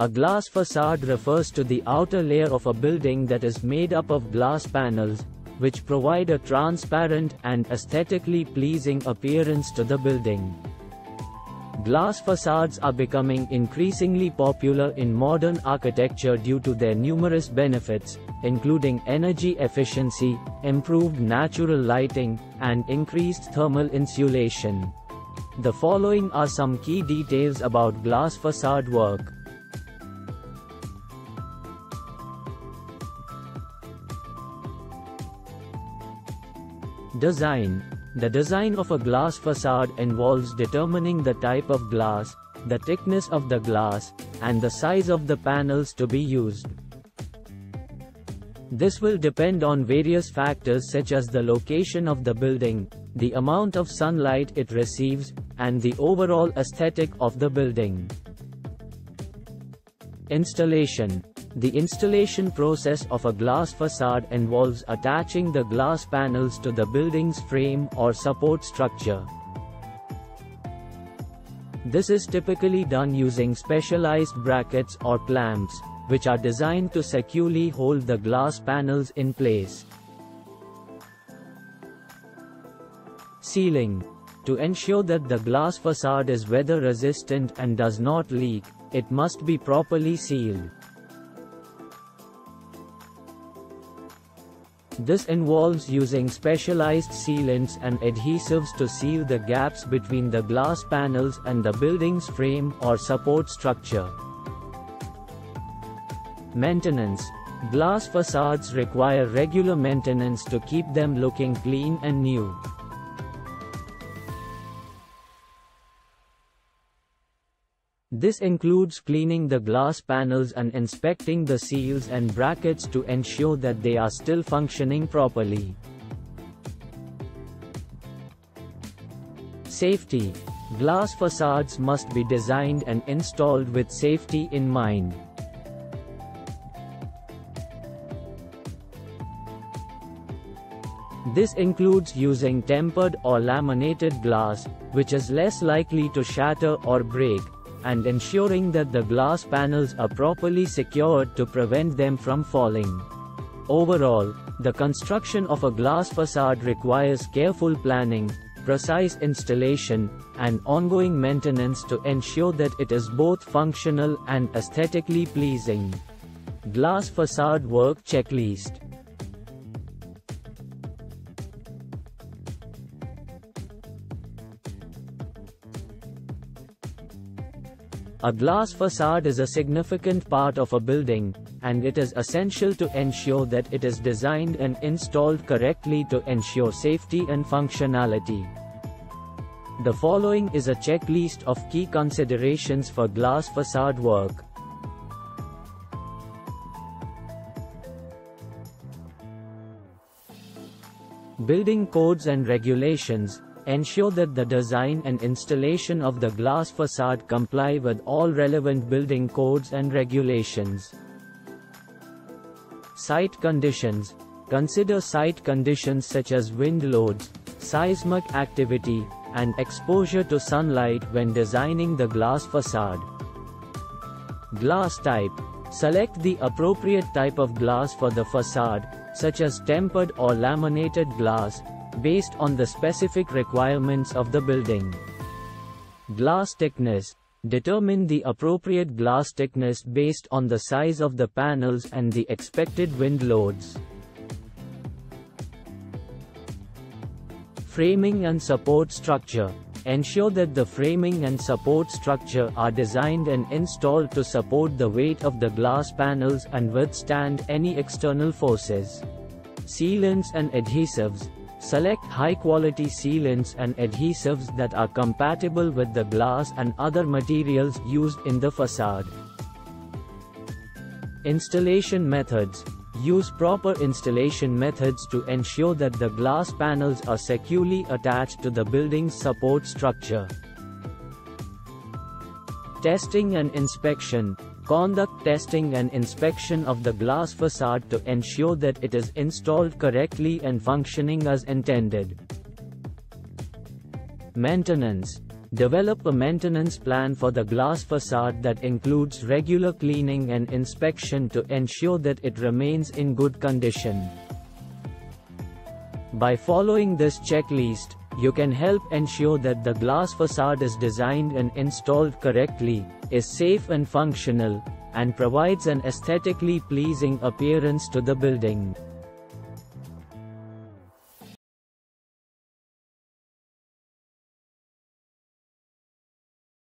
A glass facade refers to the outer layer of a building that is made up of glass panels, which provide a transparent and aesthetically pleasing appearance to the building. Glass facades are becoming increasingly popular in modern architecture due to their numerous benefits, including energy efficiency, improved natural lighting, and increased thermal insulation. The following are some key details about glass facade work. Design. The design of a glass facade involves determining the type of glass, the thickness of the glass, and the size of the panels to be used. This will depend on various factors such as the location of the building, the amount of sunlight it receives, and the overall aesthetic of the building. Installation. The installation process of a glass facade involves attaching the glass panels to the building's frame or support structure. This is typically done using specialized brackets or clamps, which are designed to securely hold the glass panels in place. Sealing. To ensure that the glass facade is weather-resistant and does not leak, it must be properly sealed. This involves using specialized sealants and adhesives to seal the gaps between the glass panels and the building's frame or support structure. Maintenance. Glass facades require regular maintenance to keep them looking clean and new. This includes cleaning the glass panels and inspecting the seals and brackets to ensure that they are still functioning properly. Safety. Glass facades must be designed and installed with safety in mind. This includes using tempered or laminated glass, which is less likely to shatter or break, and ensuring that the glass panels are properly secured to prevent them from falling. Overall, the construction of a glass facade requires careful planning, precise installation, and ongoing maintenance to ensure that it is both functional and aesthetically pleasing. Glass facade work checklist. A glass facade is a significant part of a building, and it is essential to ensure that it is designed and installed correctly to ensure safety and functionality. The following is a checklist of key considerations for glass facade work. Building codes and regulations. Ensure that the design and installation of the glass facade comply with all relevant building codes and regulations. Site conditions. Consider site conditions such as wind loads, seismic activity, and exposure to sunlight when designing the glass facade. Glass type. Select the appropriate type of glass for the facade, such as tempered or laminated glass, based on the specific requirements of the building. Glass thickness. Determine the appropriate glass thickness based on the size of the panels and the expected wind loads. Framing and support structure. Ensure that the framing and support structure are designed and installed to support the weight of the glass panels and withstand any external forces. Sealants and adhesives. Select high-quality sealants and adhesives that are compatible with the glass and other materials used in the facade. Installation methods. Use proper installation methods to ensure that the glass panels are securely attached to the building's support structure. Testing and inspection. Conduct testing and inspection of the glass facade to ensure that it is installed correctly and functioning as intended. Maintenance. Develop a maintenance plan for the glass facade that includes regular cleaning and inspection to ensure that it remains in good condition. By following this checklist, you can help ensure that the glass facade is designed and installed correctly, is safe and functional, and provides an aesthetically pleasing appearance to the building.